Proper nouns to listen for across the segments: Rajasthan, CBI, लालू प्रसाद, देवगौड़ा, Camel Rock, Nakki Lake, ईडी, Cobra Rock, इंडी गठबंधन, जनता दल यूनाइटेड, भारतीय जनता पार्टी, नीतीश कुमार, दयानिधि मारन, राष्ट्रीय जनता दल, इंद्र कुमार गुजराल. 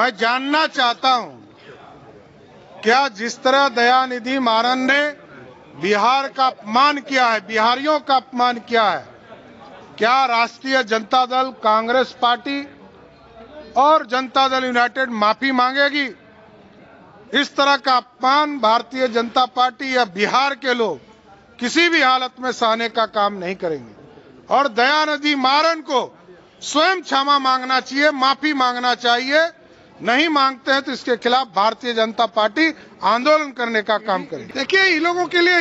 मैं जानना चाहता हूं, क्या जिस तरह दयानिधि मारन ने बिहार का अपमान किया है, बिहारियों का अपमान किया है, क्या राष्ट्रीय जनता दल, कांग्रेस पार्टी और जनता दल यूनाइटेड माफी मांगेगी? इस तरह का अपमान भारतीय जनता पार्टी या बिहार के लोग किसी भी हालत में सहने का काम नहीं करेंगे और दयानिधि मारन को स्वयं क्षमा मांगना चाहिए, माफी मांगना चाहिए। नहीं मांगते हैं तो इसके खिलाफ भारतीय जनता पार्टी आंदोलन करने का काम करेगी। देखिए, इन लोगों के लिए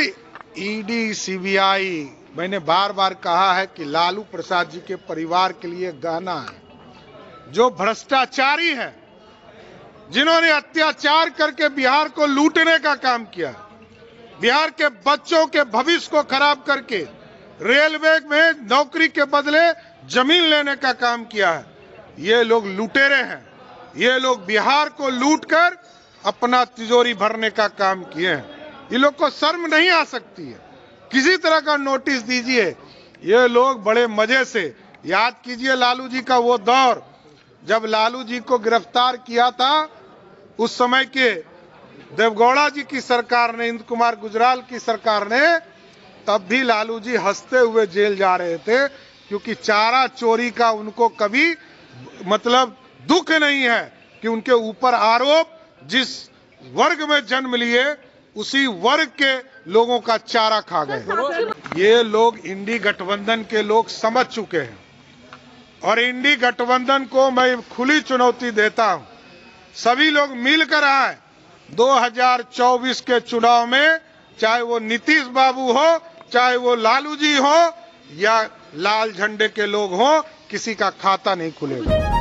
ईडी, CBI, मैंने बार बार कहा है कि लालू प्रसाद जी के परिवार के लिए गाना है। जो भ्रष्टाचारी है, जिन्होंने अत्याचार करके बिहार को लूटने का काम किया, बिहार के बच्चों के भविष्य को खराब करके रेलवे में नौकरी के बदले जमीन लेने का काम किया है, ये लोग लुटेरे हैं। ये लोग बिहार को लूटकर अपना तिजोरी भरने का काम किए हैं। ये लोग को शर्म नहीं आ सकती है। किसी तरह का नोटिस दीजिए। ये लोग बड़े मजे से, याद कीजिए लालू जी का वो दौर, जब लालू जी को गिरफ्तार किया था उस समय के देवगौड़ा जी की सरकार ने, इंद्र कुमार गुजराल की सरकार ने, तब भी लालू जी हंसते हुए जेल जा रहे थे, क्योंकि चारा चोरी का उनको कभी मतलब दुख नहीं है कि उनके ऊपर आरोप जिस वर्ग में जन्म लिए उसी वर्ग के लोगों का चारा खा गए। ये लोग इंडी गठबंधन के लोग समझ चुके हैं और इंडी गठबंधन को मैं खुली चुनौती देता हूं, सभी लोग मिलकर आए 2024 के चुनाव में, चाहे वो नीतीश बाबू हो, चाहे वो लालू जी हो या लाल झंडे के लोग हो, किसी का खाता नहीं खुलेगा।